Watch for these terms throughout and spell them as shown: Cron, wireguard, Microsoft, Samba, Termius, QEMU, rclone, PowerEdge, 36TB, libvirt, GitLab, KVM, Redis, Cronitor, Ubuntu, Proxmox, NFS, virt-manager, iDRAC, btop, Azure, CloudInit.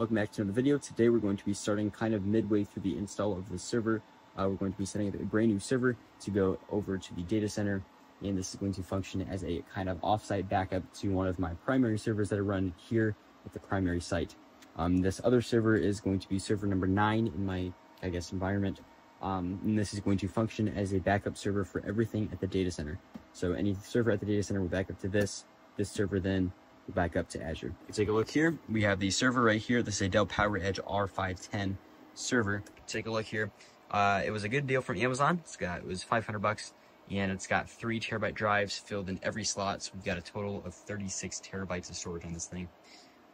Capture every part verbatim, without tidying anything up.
Welcome back to another video. Today we're going to be starting kind of midway through the install of the server. Uh, we're going to be setting up a brand new server to go over to the data center, and this is going to function as a kind of offsite backup to one of my primary servers that I run here at the primary site. Um, this other server is going to be server number nine in my, I guess, environment. Um, and this is going to function as a backup server for everything at the data center. So any server at the data center will back up to this, this server then will back up to Azure. If you take a look here, we have the server right here. This is a Dell PowerEdge R five ten server. Take a look here. Uh, it was a good deal from Amazon. It's got, it was five hundred bucks, and it's got three terabyte drives filled in every slot. So we've got a total of thirty-six terabytes of storage on this thing.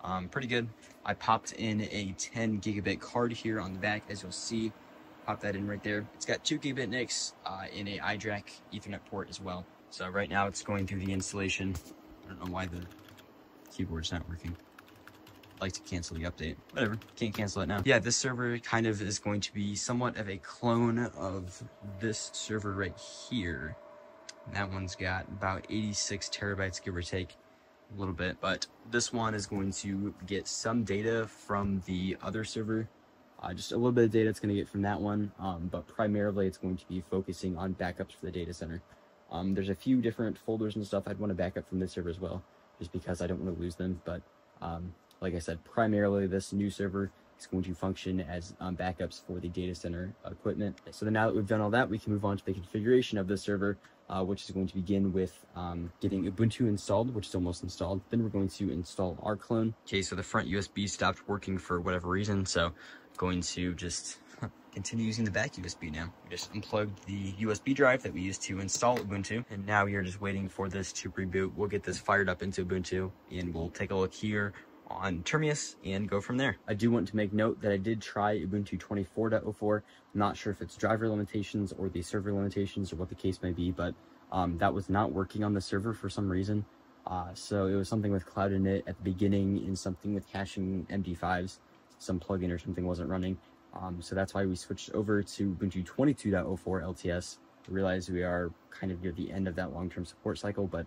Um, pretty good. I popped in a ten gigabit card here on the back, as you'll see. Pop that in right there. It's got two gigabit N I Cs uh, in a iDRAC Ethernet port as well. So right now it's going through the installation. I don't know why the keyboard's not working. I'd like to cancel the update. Whatever, can't cancel it now. Yeah, this server kind of is going to be somewhat of a clone of this server right here. That one's got about eighty-six terabytes, give or take a little bit, but this one is going to get some data from the other server. Uh, just a little bit of data it's going to get from that one, um, but primarily it's going to be focusing on backups for the data center. Um, there's a few different folders and stuff I'd want to back up from this server as well, just because I don't want to lose them. But um, like I said, primarily this new server is going to function as um, backups for the data center equipment. So then now that we've done all that, we can move on to the configuration of this server, uh, which is going to begin with um, getting Ubuntu installed, which is almost installed. Then we're going to install rclone. Okay, so the front U S B stopped working for whatever reason, so going to just continue using the back U S B now. We just unplugged the U S B drive that we used to install Ubuntu, and now we are just waiting for this to reboot. We'll get this fired up into Ubuntu, and we'll take a look here on Termius and go from there. I do want to make note that I did try Ubuntu twenty-four point oh four. I'm not sure if it's driver limitations or the server limitations or what the case may be, but um, that was not working on the server for some reason. Uh, so it was something with CloudInit at the beginning and something with caching M D fives. Some plugin or something wasn't running. Um, so that's why we switched over to Ubuntu twenty-two point oh four L T S. I realize we are kind of near the end of that long-term support cycle, but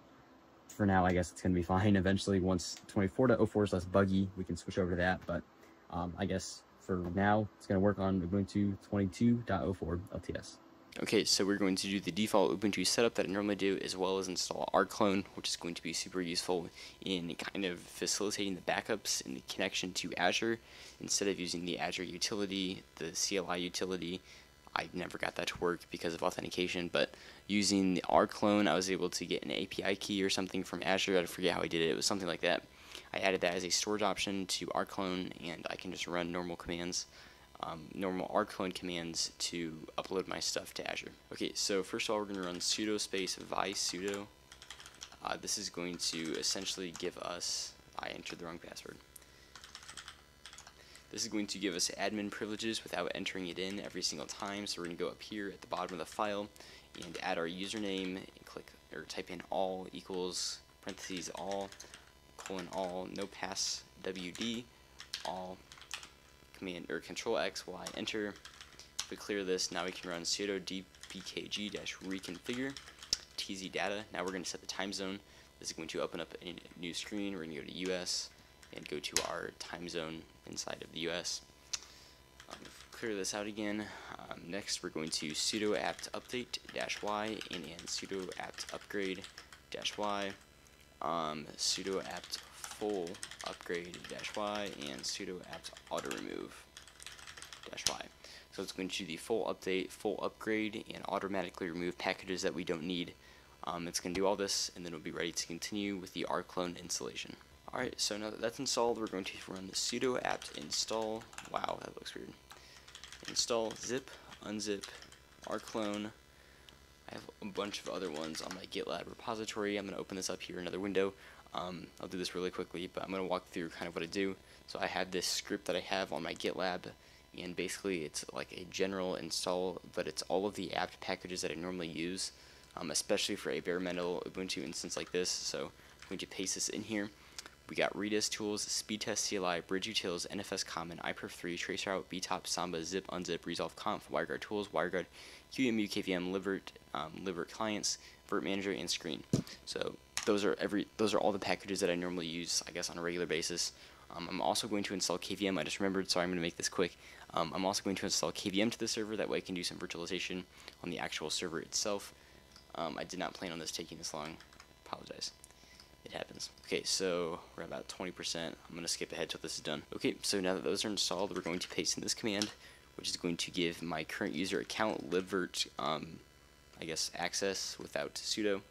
for now, I guess it's going to be fine. Eventually, once twenty-four point oh four is less buggy, we can switch over to that. But um, I guess for now, it's going to work on Ubuntu twenty-two point oh four L T S. Okay, so we're going to do the default Ubuntu setup that I normally do, as well as install rclone, which is going to be super useful in kind of facilitating the backups and the connection to Azure. Instead of using the Azure utility, the C L I utility, I never got that to work because of authentication, but using the rclone, I was able to get an A P I key or something from Azure. I forget how I did it. It was something like that. I added that as a storage option to rclone, and I can just run normal commands. Um, normal rclone commands to upload my stuff to Azure. Okay, so first of all, we're going to run sudo space vi sudo. Uh, this is going to essentially give us, I entered the wrong password. This is going to give us admin privileges without entering it in every single time. So we're going to go up here at the bottom of the file and add our username and click or type in all equals parentheses all colon all no pass W D all. Command or control X while I enter. If we clear this, now we can run sudo dpkg-reconfigure tz data. Now we're going to set the time zone. This is going to open up a new screen. We're going to go to U S and go to our time zone inside of the U S. Um, clear this out again. Um, next, we're going to sudo apt update-y and, and sudo apt upgrade-y, um, sudo apt full upgrade dash y and sudo apt auto remove dash y. So it's going to do the full update, full upgrade, and automatically remove packages that we don't need. Um, it's going to do all this, and then we'll be ready to continue with the rclone installation. All right, so now that that's installed, we're going to run the sudo apt install. Wow, that looks weird. Install zip unzip rclone. I have a bunch of other ones on my GitLab repository. I'm going to open this up here, another window. Um, I'll do this really quickly, but I'm going to walk through kind of what I do. So I have this script that I have on my GitLab, and basically it's like a general install, but it's all of the apt packages that I normally use, um, especially for a bare metal Ubuntu instance like this. So I'm going to paste this in here. We got Redis tools, speed test C L I, bridge utils, N F S common, I perf three, traceroute, btop, Samba, zip, unzip, resolve conf, wireguard tools, wireguard, Q E M U, K V M, libvirt, um, libvirt clients, virt-manager, and screen. So those are every those are all the packages that I normally use, I guess, on a regular basis. Um, I'm also going to install K V M. I just remembered, sorry, I'm going to make this quick. Um, I'm also going to install K V M to the server. That way I can do some virtualization on the actual server itself. Um, I did not plan on this taking this long. Apologize. It happens. Okay, so we're about twenty percent. I'm going to skip ahead till this is done. Okay, so now that those are installed, we're going to paste in this command, which is going to give my current user account libvirt, um, I guess, access without sudo.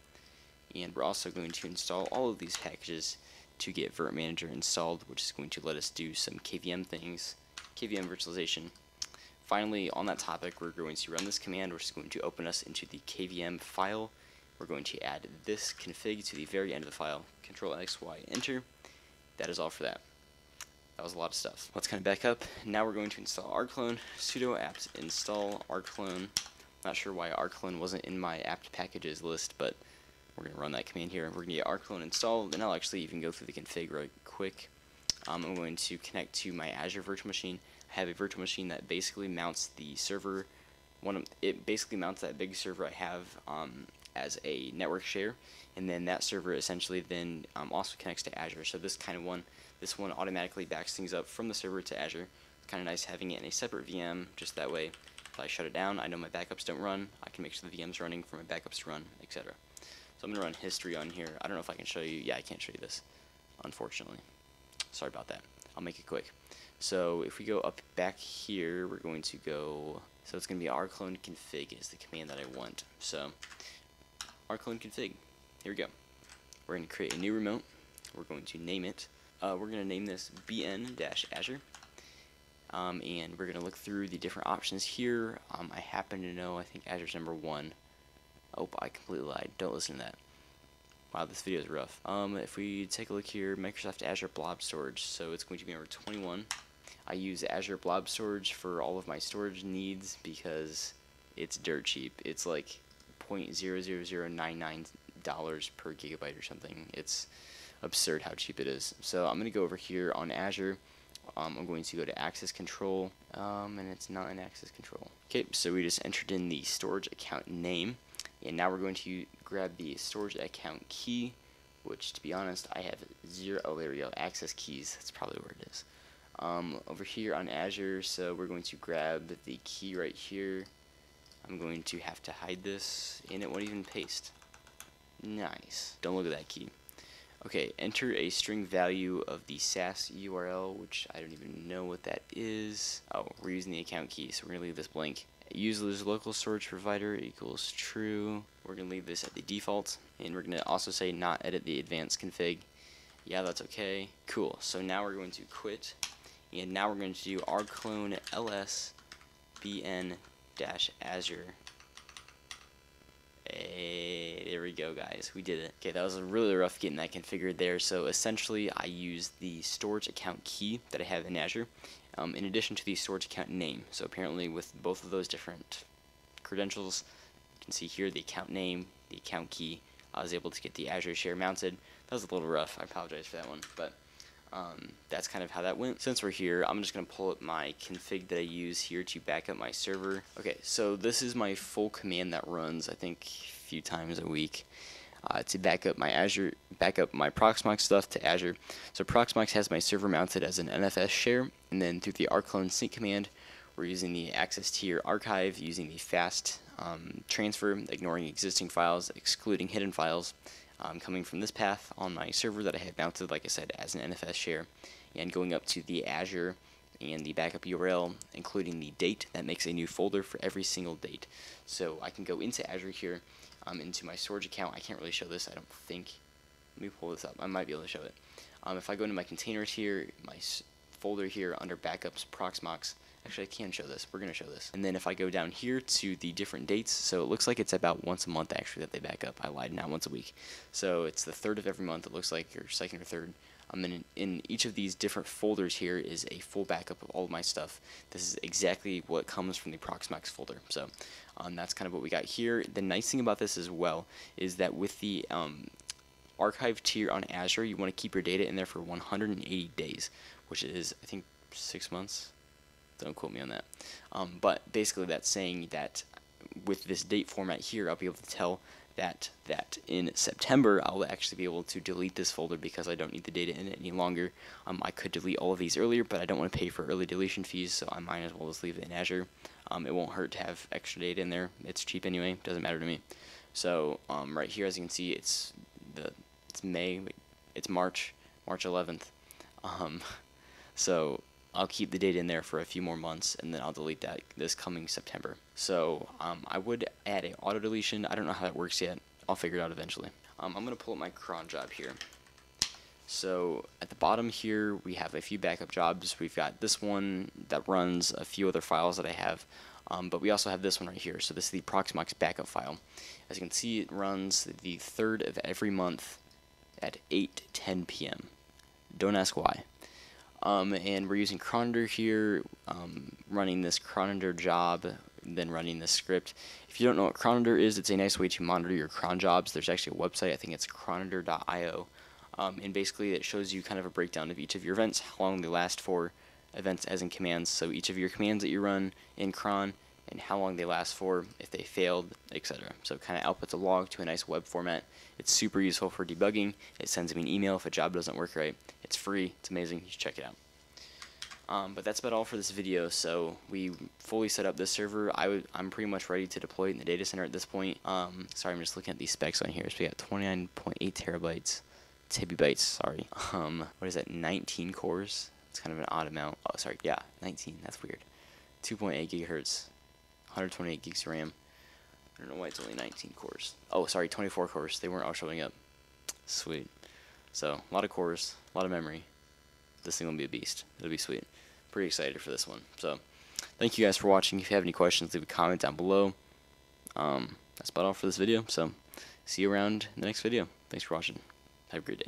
And we're also going to install all of these packages to get virt-manager installed, which is going to let us do some K V M things, K V M virtualization. Finally, on that topic, we're going to run this command, which is going to open us into the K V M file. We're going to add this config to the very end of the file. Control X, Y, enter. That is all for that. That was a lot of stuff. Let's kind of back up. Now we're going to install rclone, sudo apt install rclone. Not sure why rclone wasn't in my apt packages list, but we're going to run that command here. We're going to get rclone installed, and I'll actually even go through the config right quick. Um, I'm going to connect to my Azure virtual machine. I have a virtual machine that basically mounts the server. One of, it basically mounts that big server I have um, as a network share, and then that server essentially then um, also connects to Azure. So this kind of one, this one automatically backs things up from the server to Azure. It's kind of nice having it in a separate V M, just that way. If I shut it down, I know my backups don't run. I can make sure the V M's running for my backups to run, et cetera. So I'm going to run history on here. I don't know if I can show you. Yeah, I can't show you this, unfortunately. Sorry about that. I'll make it quick. So if we go up back here, we're going to go... So it's going to be rclone config is the command that I want. So rclone config. Here we go. We're going to create a new remote. We're going to name it. Uh, we're going to name this B N dash Azure. Um, and we're going to look through the different options here. Um, I happen to know, I think Azure's number one. Oh, I completely lied. Don't listen to that. Wow, this video is rough. Um, if we take a look here, Microsoft Azure Blob Storage. So it's going to be number twenty-one. I use Azure Blob Storage for all of my storage needs because it's dirt cheap. It's like zero point zero zero zero nine nine dollars per gigabyte or something. It's absurd how cheap it is. So I'm going to go over here on Azure. Um, I'm going to go to access control, um, and it's not an access control. Okay, so we just entered in the storage account name. And now we're going to grab the storage account key, which, to be honest, I have zero. Oh, there we go. Access keys. That's probably where it is. Um, over here on Azure, so we're going to grab the key right here. I'm going to have to hide this, and it won't even paste. Nice. Don't look at that key. Okay, enter a string value of the S A S U R L, which I don't even know what that is. Oh, we're using the account key, so we're going to leave this blank. User's local storage provider equals true. We're going to leave this at the default, and we're going to also say not edit the advanced config. Yeah, that's okay. Cool. So now we're going to quit, and now we're going to do rclone ls bn-azure. Hey, there we go, guys. We did it. Okay, that was really rough getting that configured there. So essentially, I used the storage account key that I have in Azure, um, in addition to the storage account name. So apparently, with both of those different credentials, you can see here the account name, the account key. I was able to get the Azure share mounted. That was a little rough. I apologize for that one, but um, that's kind of how that went. Since we're here, I'm just going to pull up my config that I use here to back up my server. Okay, so this is my full command that runs, I think, a few times a week uh, to back up my Azure, back up my Proxmox stuff to Azure. So Proxmox has my server mounted as an N F S share, and then through the rclone sync command, we're using the access tier archive, using the fast um, transfer, ignoring existing files, excluding hidden files, Um, coming from this path on my server that I had mounted, like I said, as an N F S share, and going up to the Azure and the backup U R L, including the date. That makes a new folder for every single date. So I can go into Azure here, um, into my storage account. I can't really show this, I don't think. Let me pull this up. I might be able to show it. Um, if I go into my containers here, my s folder here under backups, Proxmox. Actually, I can show this. We're going to show this. And then if I go down here to the different dates, so it looks like it's about once a month, actually, that they back up. I lied, not once a week. So it's the third of every month, it looks like, or second or third. Um, and in, in each of these different folders here is a full backup of all of my stuff. This is exactly what comes from the Proxmox folder. So um, that's kind of what we got here. The nice thing about this as well is that with the... Um, archive tier on Azure, you want to keep your data in there for one hundred eighty days, which is, I think, six months. Don't quote me on that. Um, but basically that's saying that with this date format here, I'll be able to tell that that in September I'll actually be able to delete this folder because I don't need the data in it any longer. Um, I could delete all of these earlier, but I don't want to pay for early deletion fees, so I might as well just leave it in Azure. Um, it won't hurt to have extra data in there. It's cheap anyway. Doesn't matter to me. So um, right here, as you can see, it's the it's May, it's March, March eleventh. Um, so I'll keep the data in there for a few more months, and then I'll delete that this coming September. So um, I would add an auto deletion. I don't know how that works yet. I'll figure it out eventually. Um, I'm going to pull up my cron job here. So at the bottom here, we have a few backup jobs. We've got this one that runs a few other files that I have, um, but we also have this one right here. So this is the Proxmox backup file. As you can see, it runs the third of every month at eight ten p m Don't ask why. Um, and we're using Cronitor here, um, running this Cronitor job, then running this script. If you don't know what Cronitor is, it's a nice way to monitor your cron jobs. There's actually a website, I think it's cronitor dot i o, um, and basically it shows you kind of a breakdown of each of your events, how long they last for, events as in commands, so each of your commands that you run in cron, and how long they last for, if they failed, et cetera. So it kind of outputs a log to a nice web format. It's super useful for debugging. It sends me an email if a job doesn't work right. It's free. It's amazing. You should check it out. Um, but that's about all for this video. So we fully set up this server. I I'm pretty much ready to deploy it in the data center at this point. Um, sorry, I'm just looking at these specs on here. So we got twenty-nine point eight terabytes, tibibytes, sorry. Um, what is that, nineteen cores? It's kind of an odd amount. Oh, sorry, yeah, nineteen. That's weird. two point eight gigahertz. one hundred twenty-eight gigs of RAM. I don't know why it's only nineteen cores. Oh, sorry, twenty-four cores. They weren't all showing up. Sweet. So, a lot of cores, a lot of memory. This thing will be a beast. It'll be sweet. Pretty excited for this one. So, thank you guys for watching. If you have any questions, leave a comment down below. Um, that's about all for this video. So, see you around in the next video. Thanks for watching. Have a great day.